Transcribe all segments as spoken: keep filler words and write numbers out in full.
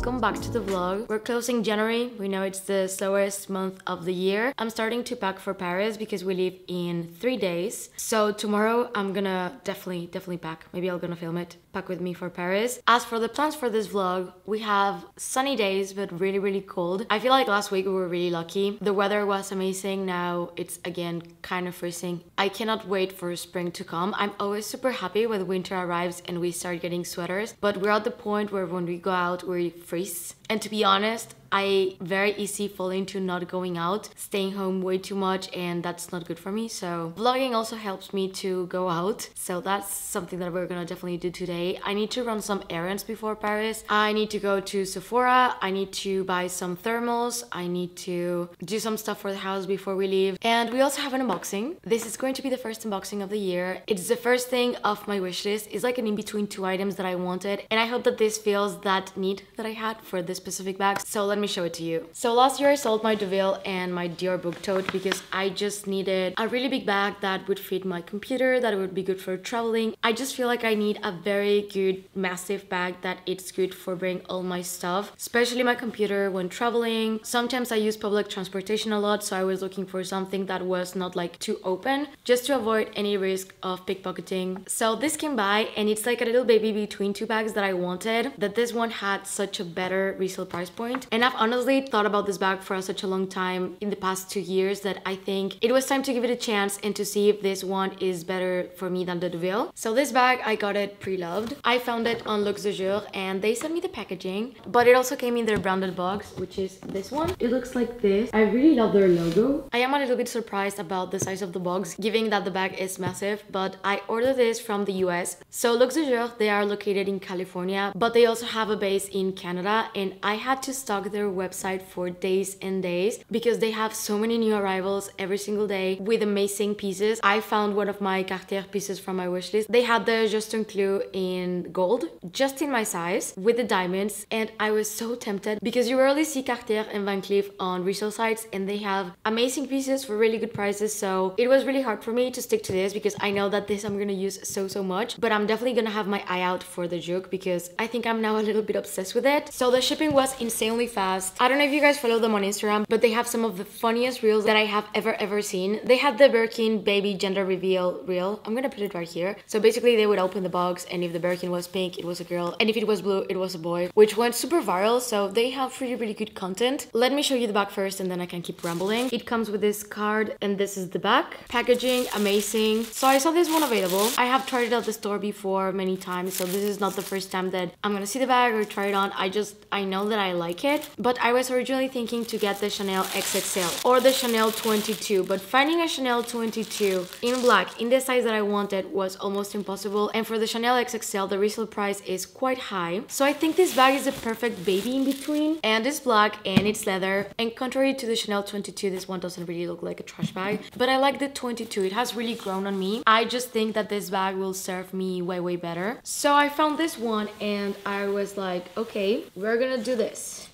welcome back to the vlog. We're closing January. We know it's the slowest month of the year. I'm starting to pack for Paris because we leave in three days. So tomorrow I'm gonna definitely, definitely pack. Maybe I'm gonna film it. Pack with me for Paris. As for the plans for this vlog, we have sunny days but really, really cold. I feel like last week we were really lucky. The weather was amazing. Now it's again kind of freezing. I cannot wait for spring to come. I'm always super happy when winter arrives and we start getting sweaters, but we're at the point where when we go out we freeze. And to be honest, I very easily fall into not going out, staying home way too much, and that's not good for me. So vlogging also helps me to go out. So that's something that we're gonna definitely do today. I need to run some errands before Paris. I need to go to Sephora. I need to buy some thermals. I need to do some stuff for the house before we leave. And we also have an unboxing. This is going to be the first unboxing of the year. It's the first thing off my wish list. It's like an in-between two items that I wanted. And I hope that this feels that need that I had for this specific bag. So let Let me show it to you. So last year I sold my Deauville and my Dior book tote because I just needed a really big bag that would fit my computer, that would be good for traveling. I just feel like I need a very good massive bag that it's good for bringing all my stuff, especially my computer when traveling. Sometimes I use public transportation a lot, so I was looking for something that was not like too open, just to avoid any risk of pickpocketing. So this came by and it's like a little baby between two bags that I wanted, that this one had such a better resale price point. And I've honestly thought about this bag for such a long time in the past two years that I think it was time to give it a chance and to see if this one is better for me than the Deauville. So this bag, I got it pre-loved. I found it on Luxe Du Jour and they sent me the packaging, but it also came in their branded box, which is this one. It looks like this. I really love their logo. I am a little bit surprised about the size of the box, given that the bag is massive, but I ordered this from the U S. So Luxe Du Jour, they are located in California, but they also have a base in Canada, and I had to stock their website for days and days because they have so many new arrivals every single day with amazing pieces. I found one of my Cartier pieces from my wish list. They had the Juste Un Clou in gold, just in my size, with the diamonds, and I was so tempted because you rarely see Cartier and Van Cleef on resale sites and they have amazing pieces for really good prices, so it was really hard for me to stick to this because I know that this I'm gonna use so so much, but I'm definitely gonna have my eye out for the Juke because I think I'm now a little bit obsessed with it. So the shipping was insanely fast. I don't know if you guys follow them on Instagram, but they have some of the funniest reels that I have ever ever seen. They had the Birkin baby gender reveal reel. I'm gonna put it right here. So basically they would open the box and if the Birkin was pink, it was a girl, and if it was blue, it was a boy, which went super viral. So they have really really good content. Let me show you the back first and then I can keep rambling. It comes with this card and this is the back. Packaging, amazing. So I saw this one available. I have tried it at the store before many times, so this is not the first time that I'm gonna see the bag or try it on. I just, I know that I like it. But I was originally thinking to get the Chanel X X L or the Chanel twenty-two, but finding a Chanel twenty-two in black in the size that I wanted was almost impossible, and for the Chanel X X L the resale price is quite high. So I think this bag is a perfect baby in between, and it's black and it's leather, and contrary to the Chanel twenty-two, this one doesn't really look like a trash bag, but I like the twenty-two. It has really grown on me. I just think that this bag will serve me way way better. So I found this one and I was like, okay, we're gonna do this.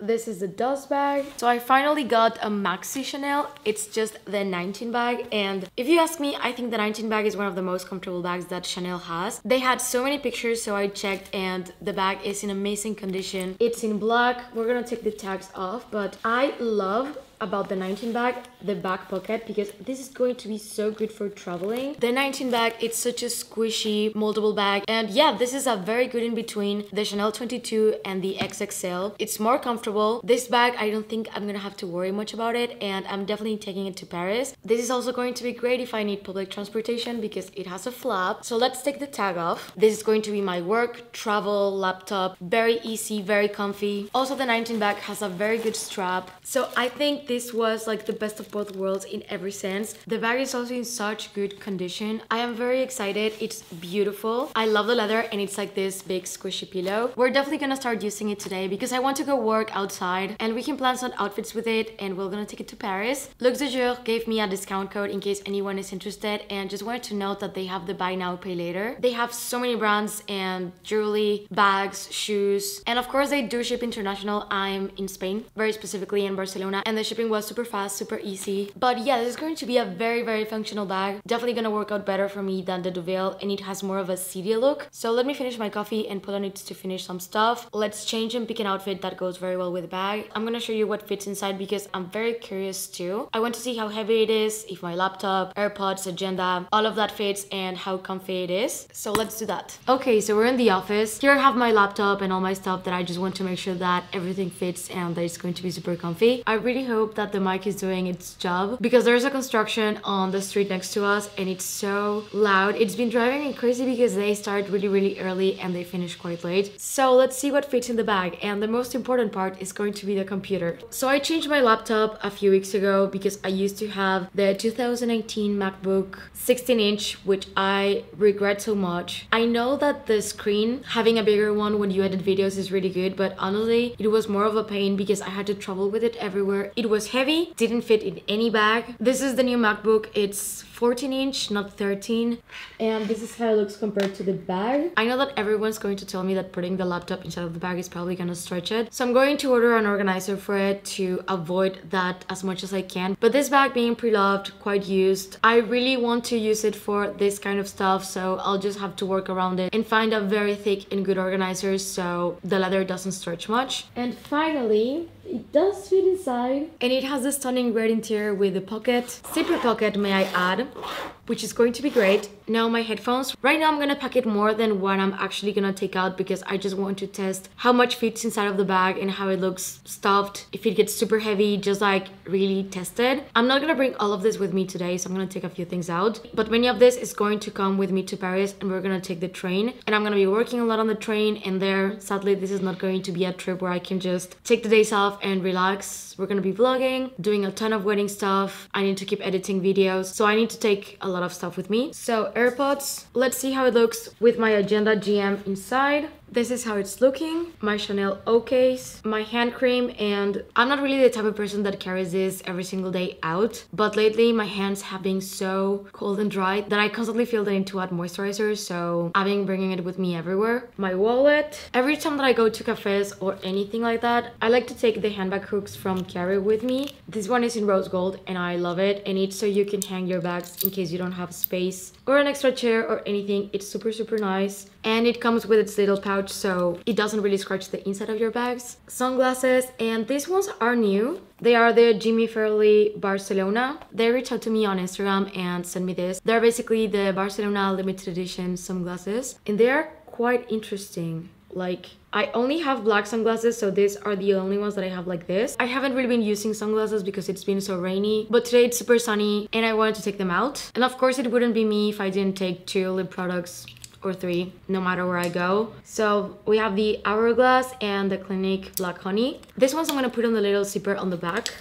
This is the dust bag. So I finally got a maxi Chanel. It's just the nineteen bag, and if you ask me, I think the nineteen bag is one of the most comfortable bags that Chanel has. They had so many pictures, so I checked, and the bag is in amazing condition. It's in black. We're gonna take the tags off, but I love about the nineteen bag, the back pocket, because this is going to be so good for traveling. The nineteen bag, it's such a squishy, moldable bag, and yeah, this is a very good in between the Chanel twenty-two and the X X L. It's more comfortable. This bag, I don't think I'm gonna have to worry much about it, and I'm definitely taking it to Paris. This is also going to be great if I need public transportation because it has a flap. So let's take the tag off. This is going to be my work, travel, laptop, very easy, very comfy. Also, the nineteen bag has a very good strap, so I think this was like the best of both worlds in every sense. The bag is also in such good condition. I am very excited. It's beautiful. I love the leather, and it's like this big squishy pillow. We're definitely gonna start using it today because I want to go work outside and we can plan some outfits with it, and we're gonna take it to Paris. Luxe Du Jour gave me a discount code in case anyone is interested, and just wanted to note that they have the buy now pay later. They have so many brands and jewelry, bags, shoes, and of course they do ship international. I'm in Spain, very specifically in Barcelona, and the shipping was super fast, super easy. But yeah, this is going to be a very, very functional bag. Definitely gonna work out better for me than the Deauville, and it has more of a seedy look. So let me finish my coffee and Paula needs to finish some stuff. Let's change and pick an outfit that goes very well with the bag. I'm gonna show you what fits inside because I'm very curious too. I want to see how heavy it is, if my laptop, AirPods, agenda, all of that fits and how comfy it is. So let's do that. Okay, so we're in the office. Here I have my laptop and all my stuff that I just want to make sure that everything fits and that it's going to be super comfy. I really hope that the mic is doing its job because there's a construction on the street next to us and it's so loud. It's been driving me crazy because they start really, really early and they finish quite late. So let's see what fits in the bag. And the most important part is going to be the computer. So I changed my laptop a few weeks ago because I used to have the two thousand nineteen MacBook sixteen inch, which I regret so much. I know that the screen, having a bigger one when you edit videos is really good, but honestly, it was more of a pain because I had to travel with it everywhere. It was heavy, didn't fit in any bag. This is the new MacBook. It's fourteen inch, not thirteen. And this is how it looks compared to the bag. I know that everyone's going to tell me that putting the laptop inside of the bag is probably gonna stretch it. So I'm going to order an organizer for it to avoid that as much as I can. But this bag being pre-loved, quite used, I really want to use it for this kind of stuff. So I'll just have to work around it and find a very thick and good organizer so the leather doesn't stretch much. And finally, it does fit inside. And it has a stunning red interior with a pocket. Zipper pocket, may I add, which is going to be great. Now my headphones. Right now I'm gonna pack it more than what I'm actually gonna take out because I just want to test how much fits inside of the bag and how it looks stuffed. If it gets super heavy, just like really test it. I'm not gonna bring all of this with me today, so I'm gonna take a few things out. But many of this is going to come with me to Paris and we're gonna take the train. And I'm gonna be working a lot on the train and there, sadly, this is not going to be a trip where I can just take the days off and relax. We're gonna be vlogging, doing a ton of wedding stuff. I need to keep editing videos, so I need to take a lot of stuff with me. So AirPods, let's see how it looks with my Agenda G M inside. This is how it's looking. My Chanel O case, my hand cream, and I'm not really the type of person that carries this every single day out, but lately my hands have been so cold and dry that I constantly feel the need to add moisturizer, so I've been bringing it with me everywhere. My wallet. Every time that I go to cafes or anything like that, I like to take the handbag hooks from Carrie with me. This one is in rose gold and I love it, and it's so you can hang your bags in case you don't have space or an extra chair or anything. It's super, super nice. And it comes with its little pouch, so it doesn't really scratch the inside of your bags. Sunglasses, and these ones are new. They are the Jimmy Fairley Barcelona. They reached out to me on Instagram and sent me this. They're basically the Barcelona limited edition sunglasses, and they are quite interesting. Like, I only have black sunglasses, so these are the only ones that I have like this. I haven't really been using sunglasses because it's been so rainy, but today it's super sunny and I wanted to take them out. And of course it wouldn't be me if I didn't take two lip products or three, no matter where I go. So we have the Hourglass and the Clinique Black Honey. This one's I'm gonna put on the little zipper on the back.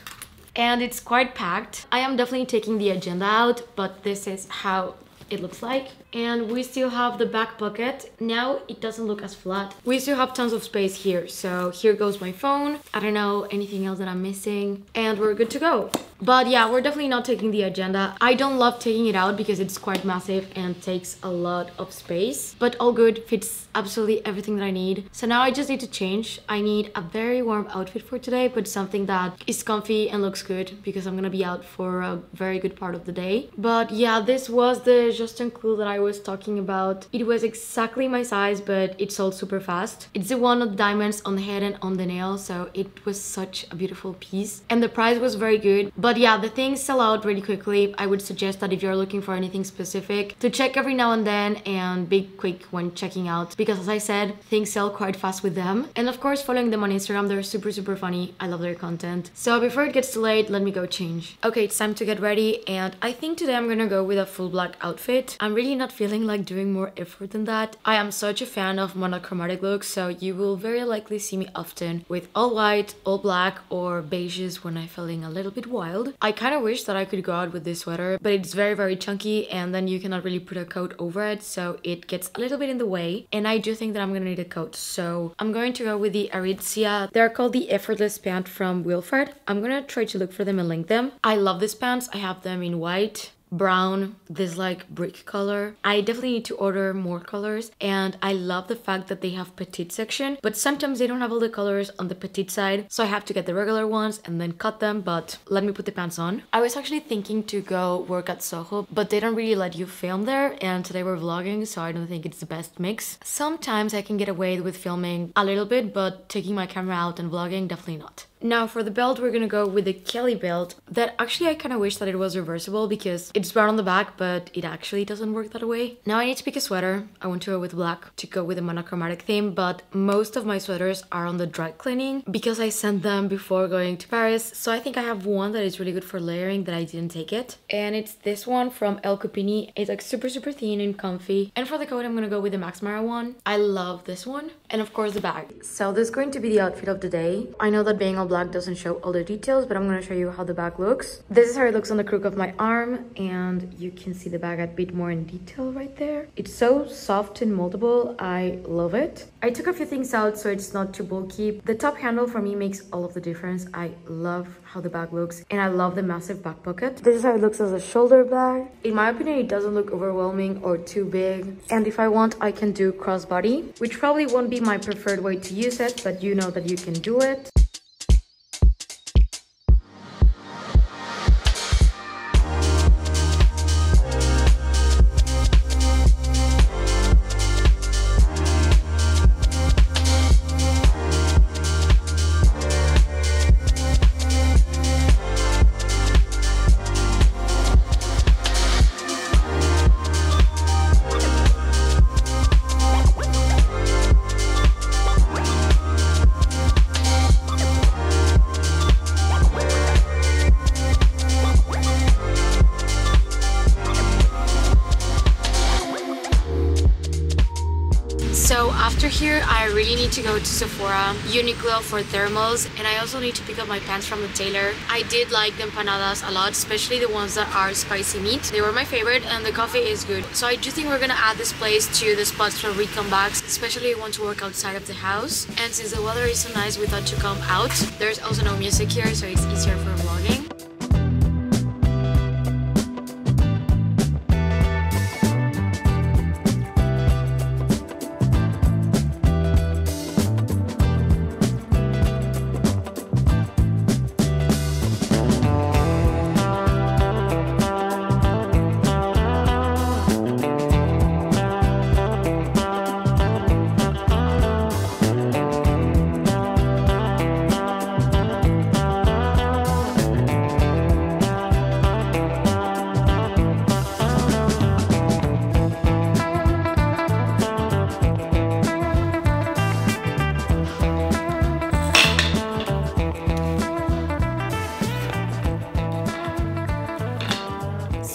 And it's quite packed. I am definitely taking the agenda out, but this is how it looks like. And we still have the back pocket. Now it doesn't look as flat. We still have tons of space here. So here goes my phone. I don't know anything else that I'm missing. And we're good to go. But yeah, we're definitely not taking the agenda. I don't love taking it out because it's quite massive and takes a lot of space. But all good, fits absolutely everything that I need. So now I just need to change. I need a very warm outfit for today, but something that is comfy and looks good because I'm gonna be out for a very good part of the day. But yeah, this was the Juste Un Clou that I was talking about. It was exactly my size, but it sold super fast. It's the one with diamonds on the head and on the nail, so it was such a beautiful piece. And the price was very good. But But yeah, the things sell out really quickly. I would suggest that if you're looking for anything specific, to check every now and then and be quick when checking out, because as I said, things sell quite fast with them. And of course, following them on Instagram, they're super, super funny. I love their content. So before it gets too late, let me go change. Okay, it's time to get ready. And I think today I'm gonna go with a full black outfit. I'm really not feeling like doing more effort than that. I am such a fan of monochromatic looks, so you will very likely see me often with all white, all black, or beiges when I'm feeling a little bit wild. I kind of wish that I could go out with this sweater, but it's very, very chunky and then you cannot really put a coat over it, so it gets a little bit in the way. And I do think that I'm gonna need a coat, so I'm going to go with the Aritzia. They're called the Effortless Pant from Wilfred. I'm gonna try to look for them and link them. I love these pants. I have them in white, brown, this like brick color. I definitely need to order more colors, and I love the fact that they have petite section, but sometimes they don't have all the colors on the petite side, so I have to get the regular ones and then cut them. But let me put the pants on. I was actually thinking to go work at Soho, but they don't really let you film there, and today we're vlogging, so I don't think it's the best mix. Sometimes I can get away with filming a little bit, but taking my camera out and vlogging, definitely not. Now for the belt, we're gonna go with the Kelly belt that actually I kind of wish that it was reversible because it's brown on the back, but it actually doesn't work that way. Now I need to pick a sweater. I want to go with black to go with a monochromatic theme, but most of my sweaters are on the dry cleaning because I sent them before going to Paris. So I think I have one that is really good for layering that I didn't take it. And it's this one from El Copini. It's like super, super thin and comfy. And for the coat, I'm gonna go with the Max Mara one. I love this one. And of course the bag. So this is going to be the outfit of the day. I know that being all black doesn't show all the details, but I'm going to show you how the bag looks. This is how it looks on the crook of my arm, and you can see the bag a bit more in detail right there. It's so soft and moldable. I love it. I took a few things out so it's not too bulky. The top handle for me makes all of the difference. I love how the bag looks, and I love the massive back pocket. This is how it looks as a shoulder bag. In my opinion, it doesn't look overwhelming or too big, and if I want, I can do crossbody, which probably won't be my preferred way to use it, but you know that you can do it. Here, I really need to go to Sephora, Uniqlo for thermals, and I also need to pick up my pants from the tailor. I did like the empanadas a lot, especially the ones that are spicy meat. They were my favorite, and the coffee is good. So I do think we're gonna add this place to the spots for recon bags, especially if you want to work outside of the house. And since the weather is so nice, we thought to come out. There's also no music here, so it's easier for vlogging.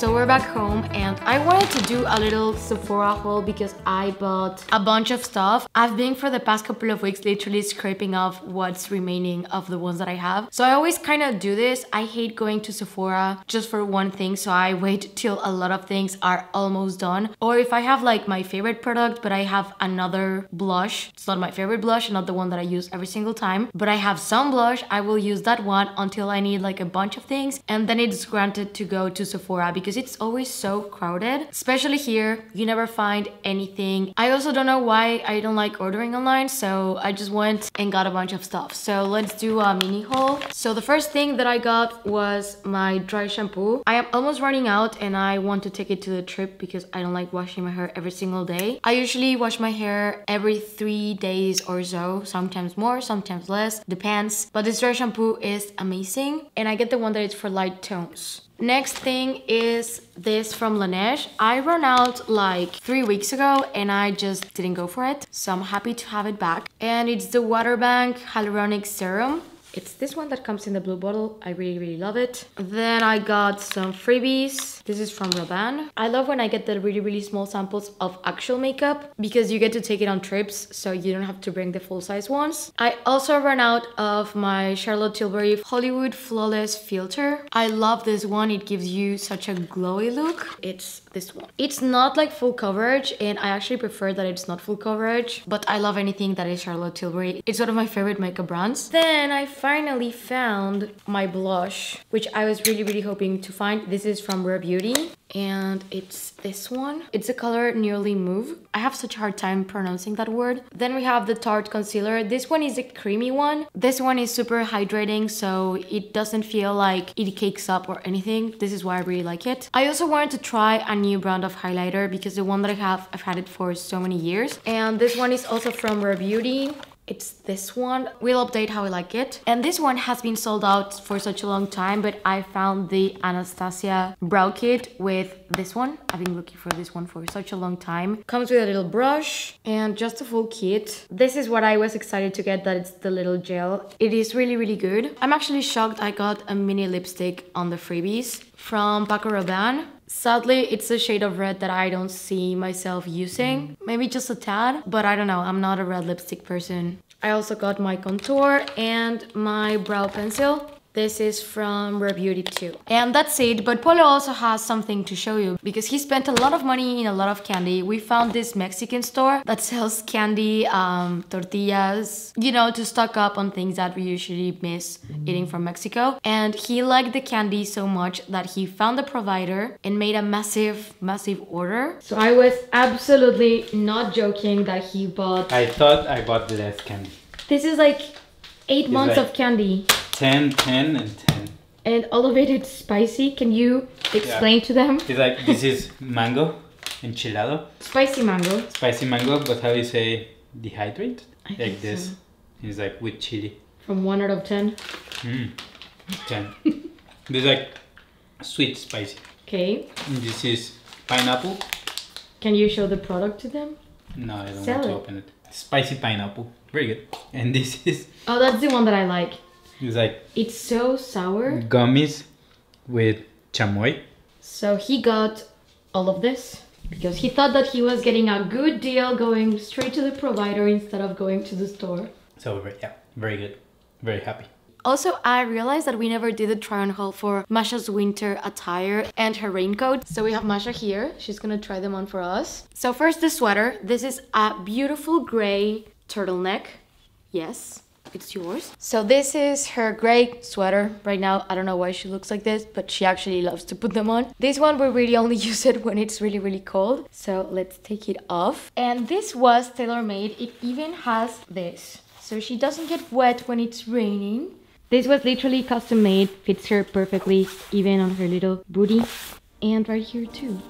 So we're back home, and I wanted to do a little Sephora haul because I bought a bunch of stuff. I've been for the past couple of weeks literally scraping off what's remaining of the ones that I have. So I always kind of do this. I hate going to Sephora just for one thing, so I wait till a lot of things are almost done. Or if I have like my favorite product, but I have another blush. It's not my favorite blush, not the one that I use every single time, but I have some blush, I will use that one until I need like a bunch of things, and then it's granted to go to Sephora because because it's always so crowded, especially here. You never find anything. I also don't know why I don't like ordering online, so I just went and got a bunch of stuff. So let's do a mini haul. So the first thing that I got was my dry shampoo. I am almost running out, and I want to take it to the trip because I don't like washing my hair every single day. I usually wash my hair every three days or so, sometimes more, sometimes less, depends. But this dry shampoo is amazing, and I get the one that is for light tones. Next thing is this from Laneige. I ran out like three weeks ago, and I just didn't go for it, so I'm happy to have it back. And it's the Waterbank Hyaluronic Serum. It's this one that comes in the blue bottle. I really, really love it. Then I got some freebies. This is from Rabanne. I love when I get the really, really small samples of actual makeup because you get to take it on trips, so you don't have to bring the full-size ones. I also ran out of my Charlotte Tilbury Hollywood Flawless Filter. I love this one. It gives you such a glowy look. It's this one. It's not like full coverage, and I actually prefer that it's not full coverage, but I love anything that is Charlotte Tilbury. It's one of my favorite makeup brands. Then I found finally found my blush, which I was really, really hoping to find. This is from Rare Beauty, and it's this one. It's the color Nearly Move. I have such a hard time pronouncing that word. Then we have the Tarte concealer. This one is a creamy one. This one is super hydrating, so it doesn't feel like it cakes up or anything. This is why I really like it. I also wanted to try a new brand of highlighter because the one that I have, I've had it for so many years. And this one is also from Rare Beauty. It's this one. We'll update how I like it. And this one has been sold out for such a long time, but I found the Anastasia brow kit with this one. I've been looking for this one for such a long time. Comes with a little brush and just a full kit. This is what I was excited to get, that it's the little gel. It is really, really good. I'm actually shocked I got a mini lipstick on the freebies from Paco Rabanne. Sadly, it's a shade of red that I don't see myself using. Maybe just a tad, but I don't know. I'm not a red lipstick person. I also got my contour and my brow pencil. This is from Rare Beauty too. And that's it, but Polo also has something to show you because he spent a lot of money in a lot of candy. We found this Mexican store that sells candy, um, tortillas, you know, to stock up on things that we usually miss eating from Mexico. And he liked the candy so much that he found a provider and made a massive, massive order. So I was absolutely not joking that he bought... I thought I bought less candy. This is like eight it's months like... of candy. ten, ten, and ten. And all of it is spicy. Can you explain yeah. to them? It's like, this is mango, enchilado. Spicy mango. Spicy mango, but how do you say dehydrate? I like think this. So. It's like with chili. From one out of ten? Mm, ten. This is like sweet, spicy. Okay. This is pineapple. Can you show the product to them? No, I don't Sell want to it. open it. Spicy pineapple. Very good. And this is... Oh, that's the one that I like. It's like... It's so sour. Gummies with chamoy. So he got all of this because he thought that he was getting a good deal going straight to the provider instead of going to the store. So, yeah, very good. Very happy. Also, I realized that we never did a try-on haul for Masha's winter attire and her raincoat. So we have Masha here. She's gonna try them on for us. So first, the sweater. This is a beautiful gray turtleneck. Yes. It's yours. So this is her gray sweater. Right now, I don't know why she looks like this, but she actually loves to put them on. This one, we really only use it when it's really, really cold. So let's take it off. And this was tailor-made. It even has this. So she doesn't get wet when it's raining. This was literally custom-made. Fits her perfectly, even on her little booty. And right here too.